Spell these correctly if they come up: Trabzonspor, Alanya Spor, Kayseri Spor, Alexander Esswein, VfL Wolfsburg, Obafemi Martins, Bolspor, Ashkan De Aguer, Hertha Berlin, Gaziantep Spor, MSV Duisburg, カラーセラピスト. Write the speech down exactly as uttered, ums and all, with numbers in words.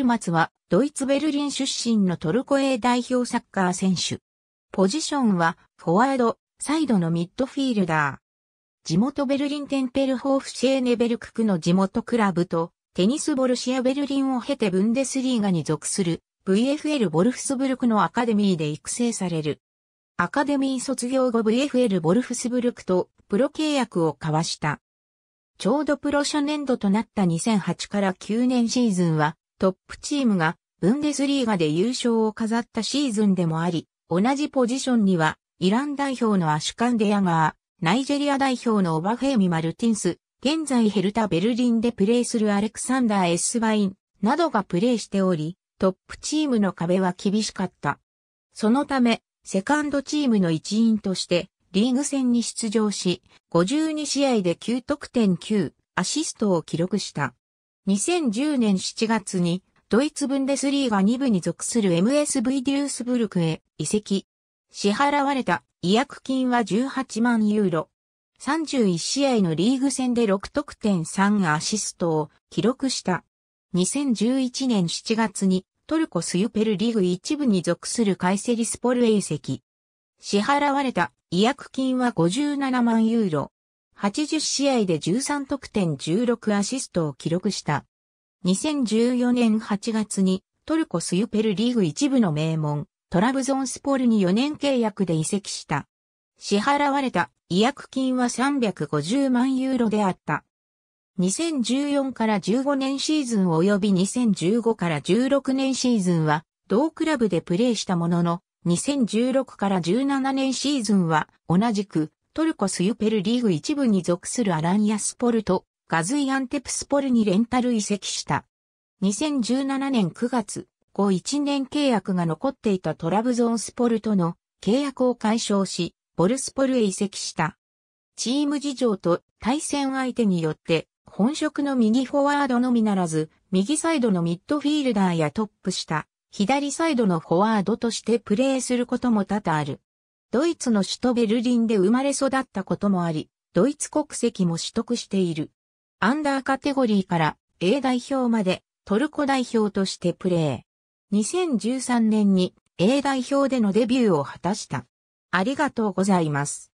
トゥ松はドイツベルリン出身のトルコ A 代表サッカー選手。ポジションはフォワード、サイドのミッドフィールダー。地元ベルリンテンペルホーフシェーネベルククの地元クラブとテニスボルシアベルリンを経てブンデスリーガに属する ブイエフエル ヴォルフスブルクのアカデミーで育成される。アカデミー卒業後 ブイエフエル ヴォルフスブルクとプロ契約を交わした。ちょうどプロ初年度となったにせんはちからきゅうねんシーズンはトップチームがブンデスリーガで優勝を飾ったシーズンでもあり、同じポジションにはイラン代表のアシュカン・デ・アガー、ナイジェリア代表のオバフェーミ・マルティンス、現在ヘルタ・ベルリンでプレーするアレクサンダー・エスバインなどがプレーしており、トップチームの壁は厳しかった。そのため、セカンドチームの一員として、リーグ戦に出場し、ごじゅうに試合できゅう得点きゅうアシストを記録した。にせんじゅうねんしちがつにドイツブンデスリーガに部に属する エムエスブイ デュースブルクへ移籍。支払われた違約金はじゅうはちまんユーロ。さんじゅういち試合のリーグ戦でろく得点さんアシストを記録した。にせんじゅういちねんしちがつにトルコスユペルリーグいち部に属するカイセリスポルへ移籍。支払われた違約金はごじゅうななまんユーロ。はちじゅう試合でじゅうさん得点じゅうろくアシストを記録した。にせんじゅうよねんはちがつにトルコスユペルリーグいち部の名門トラブゾンスポルによねん契約で移籍した。支払われた違約金はさんびゃくごじゅうまんユーロであった。にせんじゅうよんからじゅうごねんシーズン及びにせんじゅうごからじゅうろくねんシーズンは同クラブでプレーしたものの、にせんじゅうろくからじゅうななねんシーズンは同じくトルコスユペルリーグいち部に属するアランヤスポルとガズイアンテプスポルにレンタル移籍した。にせんじゅうななねんくがつ、後いちねん契約が残っていたトラブゾンスポルとの契約を解消し、ボルスポルへ移籍した。チーム事情と対戦相手によって本職の右フォワードのみならず、右サイドのミッドフィールダーやトップ下。左サイドのフォワードとしてプレーすることも多々ある。ドイツの首都ベルリンで生まれ育ったこともあり、ドイツ国籍も取得している。アンダーカテゴリーから A 代表までトルコ代表としてプレー。にせんじゅうさんねんに A 代表でのデビューを果たした。ありがとうございます。